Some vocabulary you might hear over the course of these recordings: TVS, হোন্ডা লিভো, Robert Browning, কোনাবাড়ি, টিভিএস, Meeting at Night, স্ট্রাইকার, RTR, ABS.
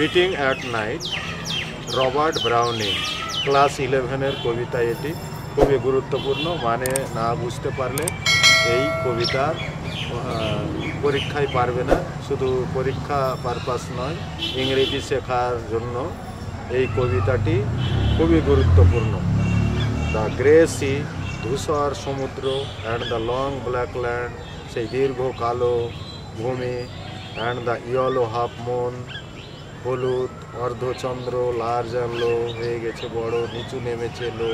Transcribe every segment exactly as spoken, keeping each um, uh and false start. Meeting at Night, Robert Browning, class eleven এর কবিতা এটি খুবই গুরুত্বপূর্ণ মানে না বুঝতে পারলে এই কবিতার পরীক্ষায় পারবে না শুধু পরীক্ষা পারপাস নয় ইংরেজি শেখার জন্য এই কবিতাটি খুবই গুরুত্বপূর্ণ The Grey Sea, ধূসর সমুদ্র and the long black land সেই দীর্ঘ কালো ভূমি and the yellow half moon হলুদ অর্ধচন্দ্র লার্জ আর লো হয়ে গেছে বড় নিচু নেমেছে লো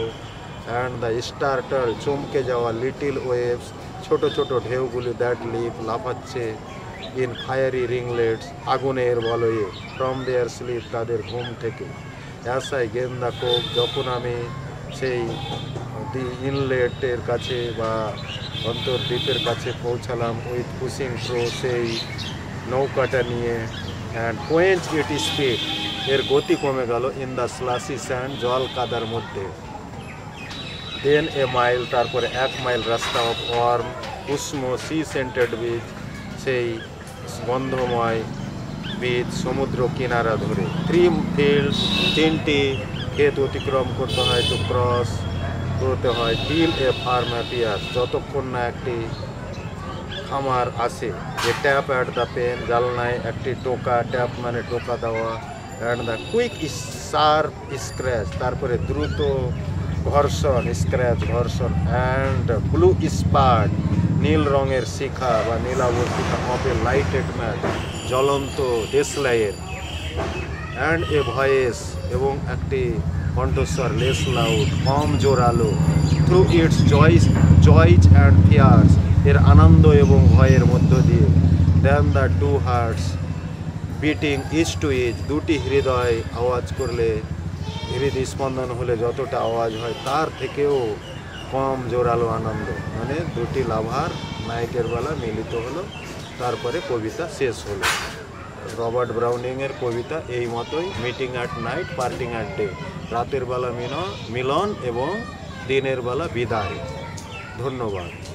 and the starter চমকে যাওয়া little waves ছোট ছোট ঢেউগুলি that leap লাফাচ্ছে in fiery ringlets আগুনের বলয়ে from their sleep তাদের ঘুম থেকে as I gain the cove যখন আমি সেই ইনলেটের কাছে বা অন্তর্দ্বীপের কাছে পৌঁছালাম with pushing through সেই নৌকাটা নিয়ে and quench it speed এর গতি কমে গেল in the slushy sand জল কাদার মধ্যে then a mile তারপরে এক মাইল রাস্তা of warm উষ্ণ sea scented beach সেই গন্ধময় beach সমুদ্র কিনারা ধরে three fields তিনটি ক্ষেত অতিক্রম করতে হয় to cross করতে হয় till a farm appears যতক্ষণ না একটি খামার আসে a tap at the pen জালনায় একটি টোকা ট্যাপ মানে টোকা দেওয়া and the quick sharp scratch তারপরে দ্রুত ঘর্ষণ স্ক্র্যাচ ঘর্ষণ and blue spot নীল রঙের শিখা বা নীলাভ শিখা of a lighted match জ্বলন্ত দেশলাইয়ের and a voice এবং একটি কণ্ঠস্বর less loud কম জোরালো through its joys joys and fears এর আনন্দ এবং ভয়ের মধ্য দিয়ে then the two hearts beating each to each দুটি হৃদয় আওয়াজ করলে হৃদয় স্পন্দন হলে যতটা আওয়াজ হয় তার থেকেও কম জোরালো আনন্দ মানে দুটি লাভার নায়কের বেলা মিলিত হলো তারপরে কবিতা শেষ হলো রবার্ট ব্রাউনিং এর কবিতা এই মতোই meeting at night parting at day রাতের বেলা মিলন এবং দিনের বেলা বিদায় ধন্যবাদ